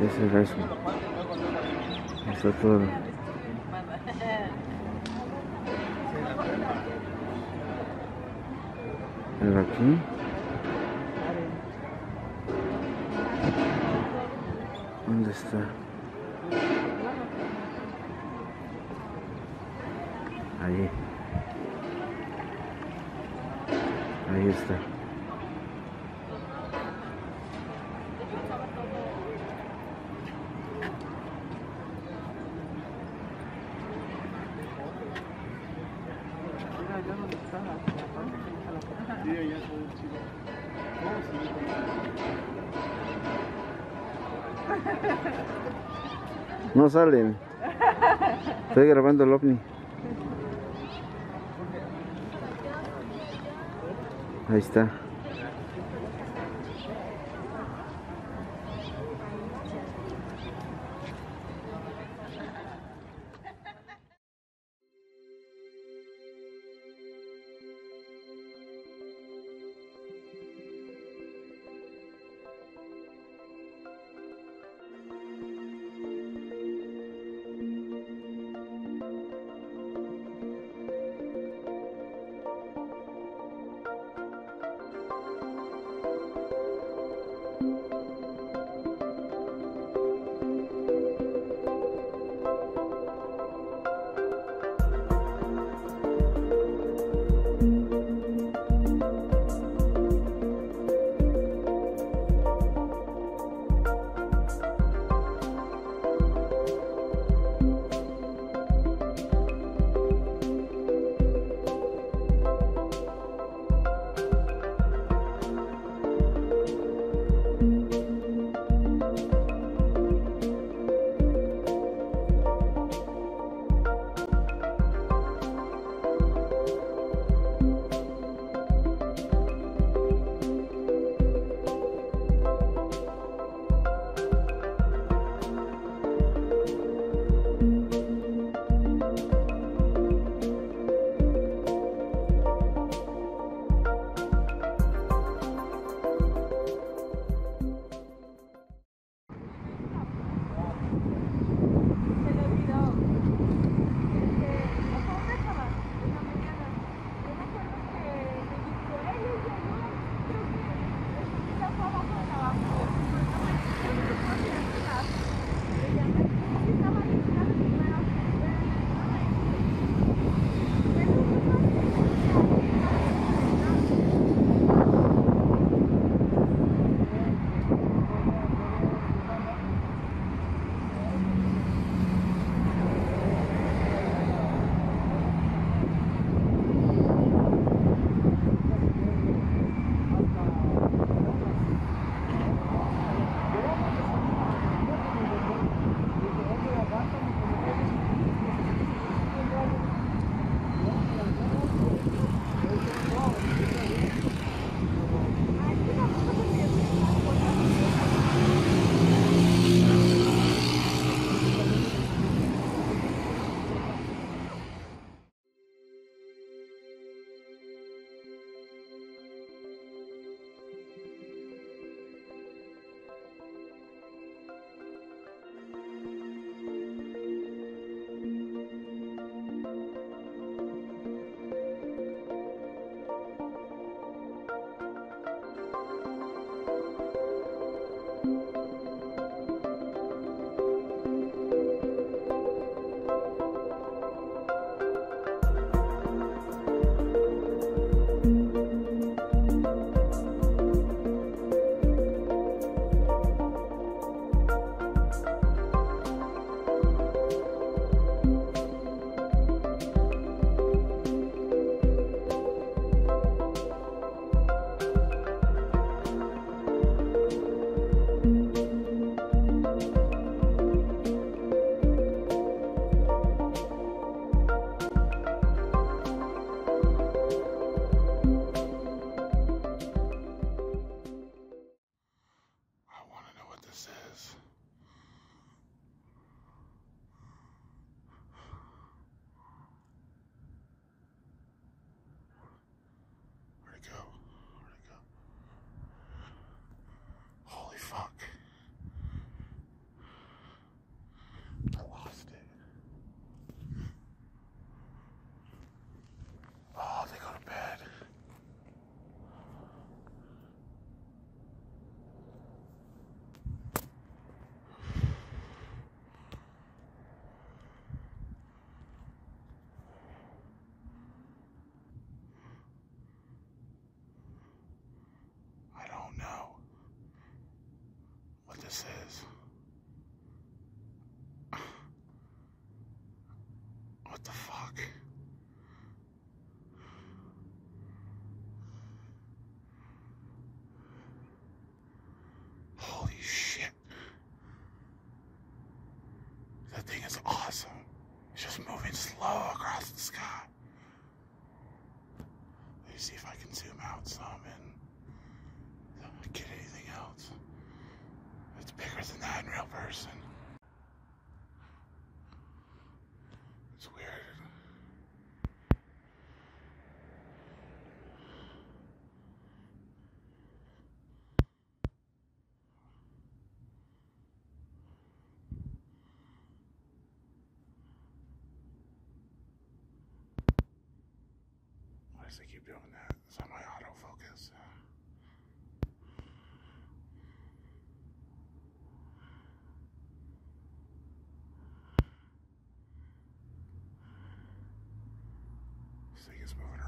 This is this one. It's a little. El raccoon. ¿Dónde está? Ahí. Ahí está. No salen. Estoy grabando el ovni. Ahí está. This is. What the fuck? Holy shit. That thing is awesome. It's just moving slow across the sky. Let me see if I can zoom out some and get anything else. It's bigger than that in real person. It's weird. Why does it keep doing that? Is that my autofocus? It's moving around.